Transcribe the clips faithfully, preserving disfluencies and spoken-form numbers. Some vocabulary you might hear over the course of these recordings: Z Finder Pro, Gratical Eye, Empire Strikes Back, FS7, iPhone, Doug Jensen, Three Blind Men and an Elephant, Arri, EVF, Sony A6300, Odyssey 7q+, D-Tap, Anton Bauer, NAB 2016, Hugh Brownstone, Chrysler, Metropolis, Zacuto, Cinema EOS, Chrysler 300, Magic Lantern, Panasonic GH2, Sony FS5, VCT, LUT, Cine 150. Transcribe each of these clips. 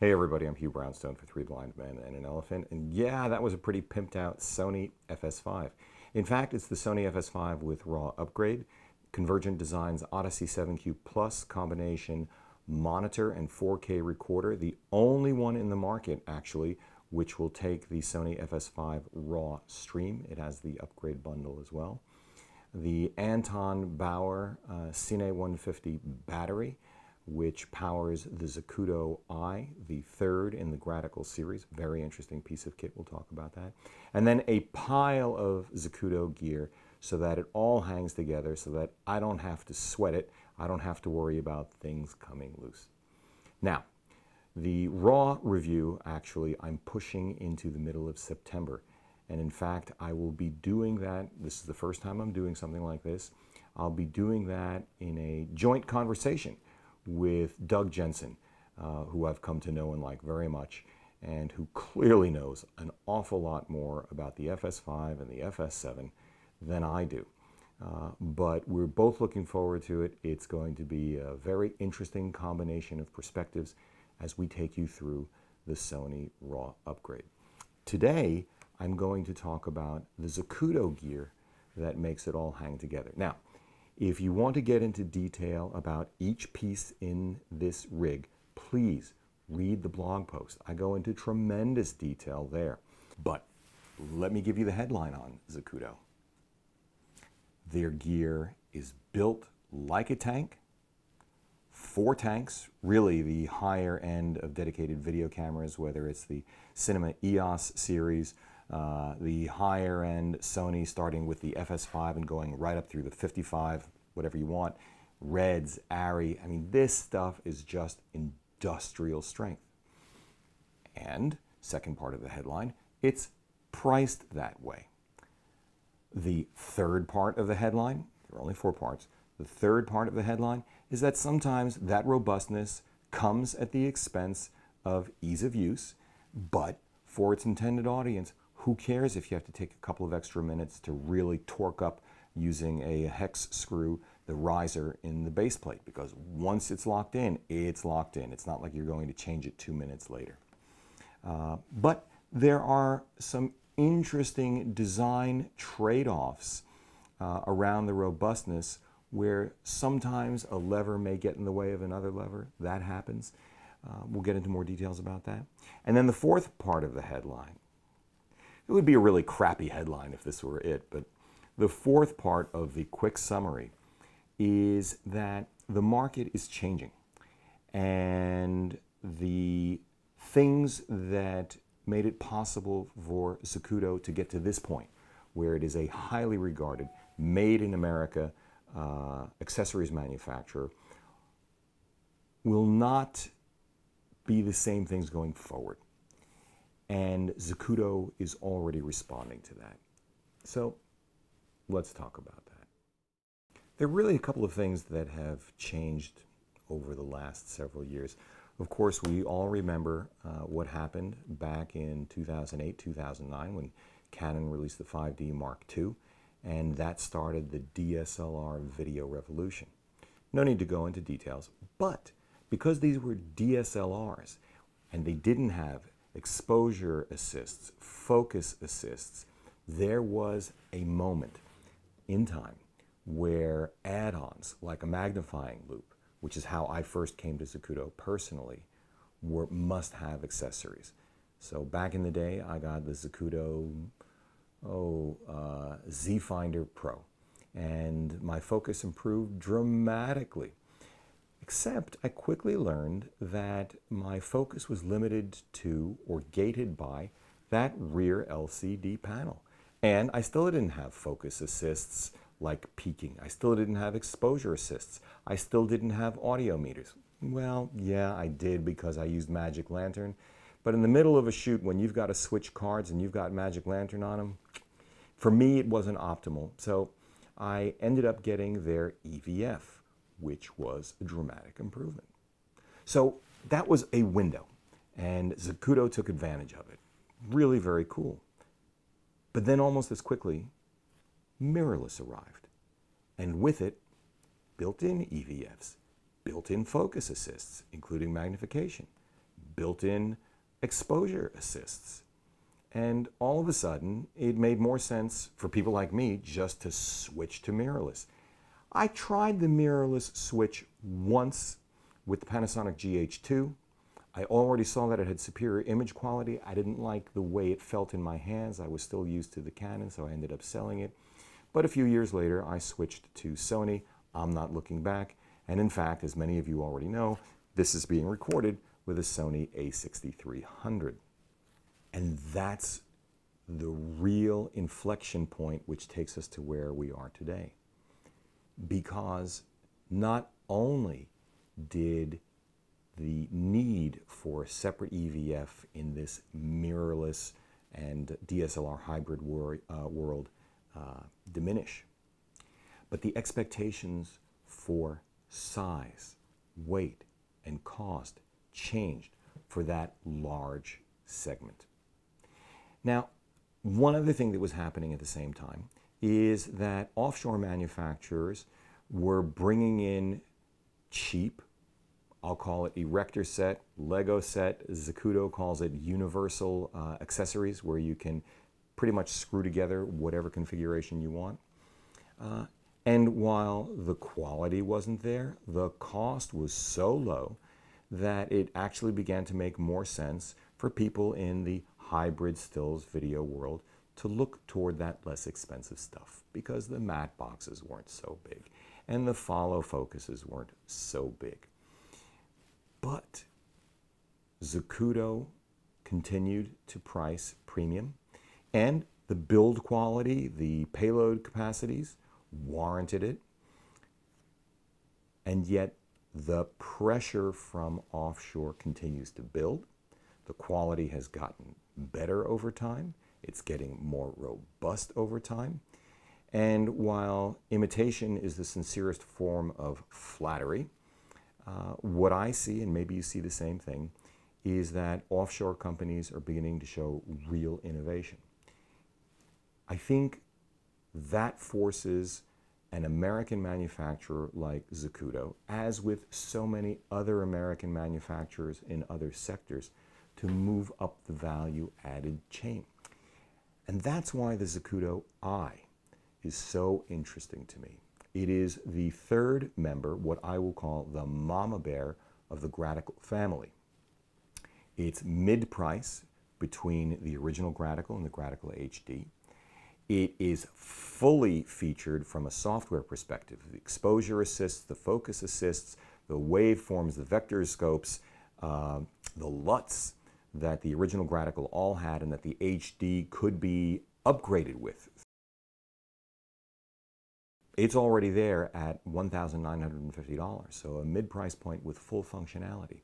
Hey everybody, I'm Hugh Brownstone for Three Blind Men and an Elephant, and yeah, that was a pretty pimped out Sony F S five. In fact, it's the Sony F S five with raw upgrade, Convergent Design's Odyssey seven Q plus combination monitor and four K recorder, the only one in the market actually, which will take the Sony F S five raw stream. It has the upgrade bundle as well. The Anton Bauer uh, Cine one fifty battery, which powers the Zacuto Eye, the third in the Gratical series. Very interesting piece of kit, we'll talk about that. And then a pile of Zacuto gear so that it all hangs together, so that I don't have to sweat it, I don't have to worry about things coming loose. Now, the raw review, actually, I'm pushing into the middle of September. And in fact, I will be doing that. This is the first time I'm doing something like this. I'll be doing that in a joint conversation with Doug Jensen, uh, who I've come to know and like very much, and who clearly knows an awful lot more about the F S five and the F S seven than I do. Uh, but we're both looking forward to it. It's going to be a very interesting combination of perspectives as we take you through the Sony raw upgrade. Today, I'm going to talk about the Zacuto gear that makes it all hang together. Now, if you want to get into detail about each piece in this rig, please read the blog post. I go into tremendous detail there. But let me give you the headline on Zacuto. Their gear is built like a tank. Four tanks, really the higher end of dedicated video cameras, whether it's the Cinema E O S series, Uh, the higher end Sony, starting with the F S five and going right up through the fifty-five, whatever you want, Reds, Arri. I mean, this stuff is just industrial strength. And, second part of the headline, it's priced that way. The third part of the headline, there are only four parts, the third part of the headline is that sometimes that robustness comes at the expense of ease of use, but for its intended audience, who cares if you have to take a couple of extra minutes to really torque up using a hex screw the riser in the base plate? Because once it's locked in, it's locked in. It's not like you're going to change it two minutes later. Uh, but there are some interesting design trade-offs uh, around the robustness, where sometimes a lever may get in the way of another lever. That happens. Uh, we'll get into more details about that. And then the fourth part of the headline. It would be a really crappy headline if this were it, but the fourth part of the quick summary is that the market is changing, and the things that made it possible for Zacuto to get to this point, where it is a highly regarded, made in America uh, accessories manufacturer, will not be the same things going forward. And Zacuto is already responding to that. So let's talk about that. There are really a couple of things that have changed over the last several years. Of course, we all remember uh, what happened back in two thousand eight, two thousand nine, when Canon released the five D Mark two, and that started the D S L R video revolution. No need to go into details, but because these were D S L Rs and they didn't have exposure assists, focus assists, there was a moment in time where add-ons like a magnifying loop, which is how I first came to Zacuto personally, were must-have accessories. So back in the day, I got the Zacuto oh, uh, Z Finder Pro, and my focus improved dramatically. Except I quickly learned that my focus was limited to or gated by that rear L C D panel. And I still didn't have focus assists like peaking. I still didn't have exposure assists. I still didn't have audio meters. Well, yeah, I did, because I used Magic Lantern. But in the middle of a shoot, when you've got to switch cards and you've got Magic Lantern on them, for me it wasn't optimal. So I ended up getting their E V F, which was a dramatic improvement. So that was a window, and Zacuto took advantage of it. Really very cool. But then almost as quickly, mirrorless arrived, and with it, built-in E V Fs, built-in focus assists, including magnification, built-in exposure assists. And all of a sudden, it made more sense for people like me just to switch to mirrorless. I tried the mirrorless switch once with the Panasonic G H two. I already saw that it had superior image quality. I didn't like the way it felt in my hands. I was still used to the Canon, so I ended up selling it. But a few years later, I switched to Sony. I'm not looking back. And in fact, as many of you already know, this is being recorded with a Sony A sixty-three hundred. And that's the real inflection point which takes us to where we are today. Because not only did the need for a separate E V F in this mirrorless and D S L R hybrid wor uh, world uh, diminish, but the expectations for size, weight, and cost changed for that large segment. Now, one other thing that was happening at the same time is that offshore manufacturers were bringing in cheap, I'll call it erector set, Lego set, Zacuto calls it universal uh, accessories, where you can pretty much screw together whatever configuration you want. Uh, and while the quality wasn't there, the cost was so low that it actually began to make more sense for people in the hybrid stills video world to look toward that less expensive stuff, because the matte boxes weren't so big and the follow focuses weren't so big. But Zacuto continued to price premium, and the build quality, the payload capacities warranted it. And yet the pressure from offshore continues to build. The quality has gotten better over time. It's getting more robust over time. And while imitation is the sincerest form of flattery, Uh, what I see, and maybe you see the same thing, is that offshore companies are beginning to show real innovation. I think that forces an American manufacturer like Zacuto, as with so many other American manufacturers in other sectors, to move up the value-added chain. And that's why the Zacuto Eye is so interesting to me. It is the third member, what I will call the mama bear of the Gratical family. It's mid-price between the original Gratical and the Gratical H D. It is fully featured from a software perspective. The exposure assists, the focus assists, the waveforms, the vector scopes, uh, the L U Ts that the original Gratical all had and that the H D could be upgraded with. It's already there at one thousand nine hundred fifty dollars, so a mid-price point with full functionality.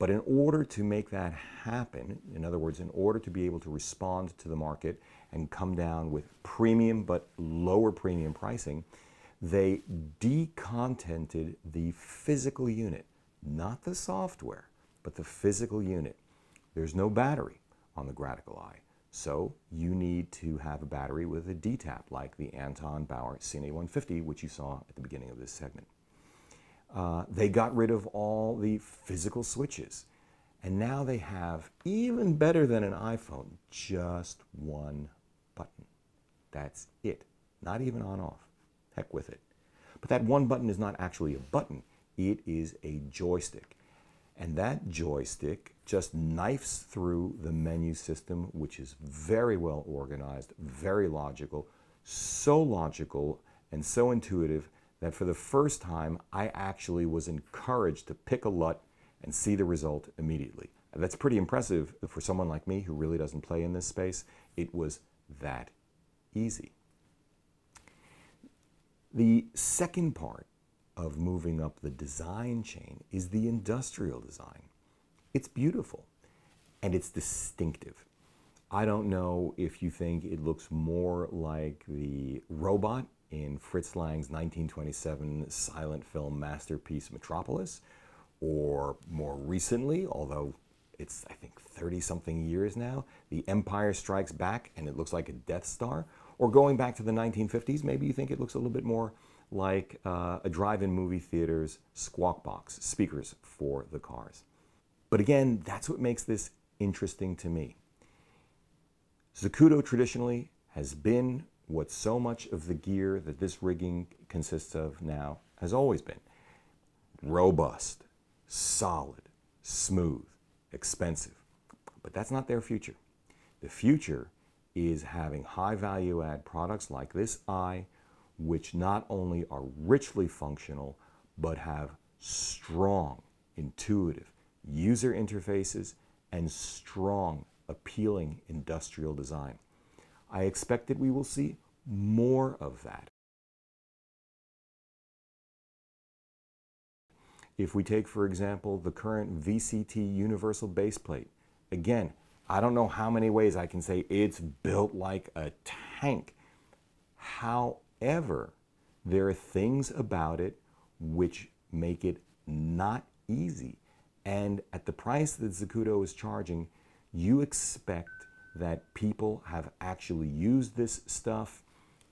But in order to make that happen, in other words, in order to be able to respond to the market and come down with premium but lower premium pricing, they decontented the physical unit, not the software, but the physical unit. There's no battery on the Gratical Eye. So you need to have a battery with a D-Tap, like the Anton Bauer Cine one fifty, which you saw at the beginning of this segment. Uh, they got rid of all the physical switches. And now they have, even better than an iPhone, just one button. That's it. Not even on-off. Heck with it. But that one button is not actually a button. It is a joystick. And that joystick just knifes through the menu system, which is very well organized, very logical, so logical and so intuitive that for the first time, I actually was encouraged to pick a L U T and see the result immediately. And that's pretty impressive for someone like me who really doesn't play in this space. It was that easy. The second part of moving up the design chain is the industrial design. It's beautiful and it's distinctive. I don't know if you think it looks more like the robot in Fritz Lang's nineteen twenty-seven silent film masterpiece Metropolis, or more recently, although it's I think thirty something years now, the Empire Strikes Back and it looks like a Death Star, or going back to the nineteen fifties, maybe you think it looks a little bit more like uh, a drive-in movie theater's squawk box, speakers for the cars. But again, that's what makes this interesting to me. Zacuto traditionally has been what so much of the gear that this rigging consists of now has always been. Robust, solid, smooth, expensive. But that's not their future. The future is having high value add products like this eye, which not only are richly functional, but have strong, intuitive user interfaces and strong, appealing industrial design. I expect that we will see more of that. If we take, for example, the current V C T universal baseplate, again, I don't know how many ways I can say it's built like a tank. However, there are things about it which make it not easy. And at the price that Zacuto is charging, you expect that people have actually used this stuff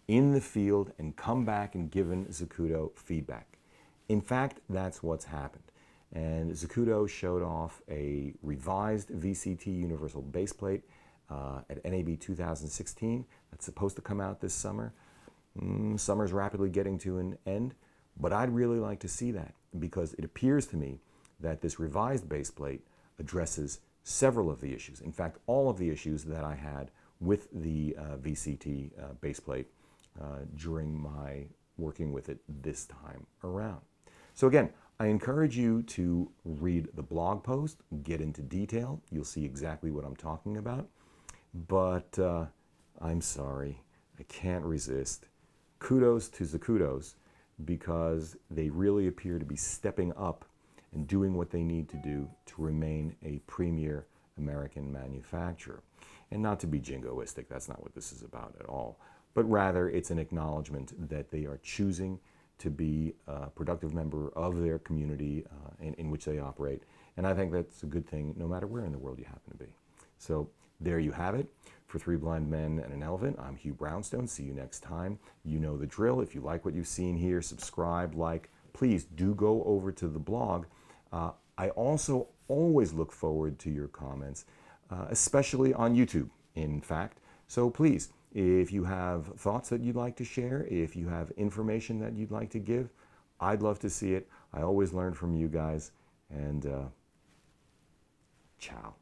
in the field and come back and given Zacuto feedback. In fact, that's what's happened. And Zacuto showed off a revised V C T universal baseplate uh, at N A B two thousand sixteen. That's supposed to come out this summer. Mm, summer's rapidly getting to an end, but I'd really like to see that, because it appears to me that this revised baseplate addresses several of the issues. In fact, all of the issues that I had with the uh, V C T uh, baseplate uh, during my working with it this time around. So again, I encourage you to read the blog post, get into detail. You'll see exactly what I'm talking about. But uh, I'm sorry, I can't resist. Kudos to Zacuto, because they really appear to be stepping up and doing what they need to do to remain a premier American manufacturer. And not to be jingoistic, that's not what this is about at all, but rather it's an acknowledgement that they are choosing to be a productive member of their community uh, in, in which they operate. And I think that's a good thing, no matter where in the world you happen to be. So there you have it. For Three Blind Men and an Elephant, I'm Hugh Brownstone. See you next time. You know the drill. If you like what you've seen here, subscribe, like, please do go over to the blog. Uh, I also always look forward to your comments, uh, especially on YouTube, in fact. So please, if you have thoughts that you'd like to share, if you have information that you'd like to give, I'd love to see it. I always learn from you guys, and uh, ciao.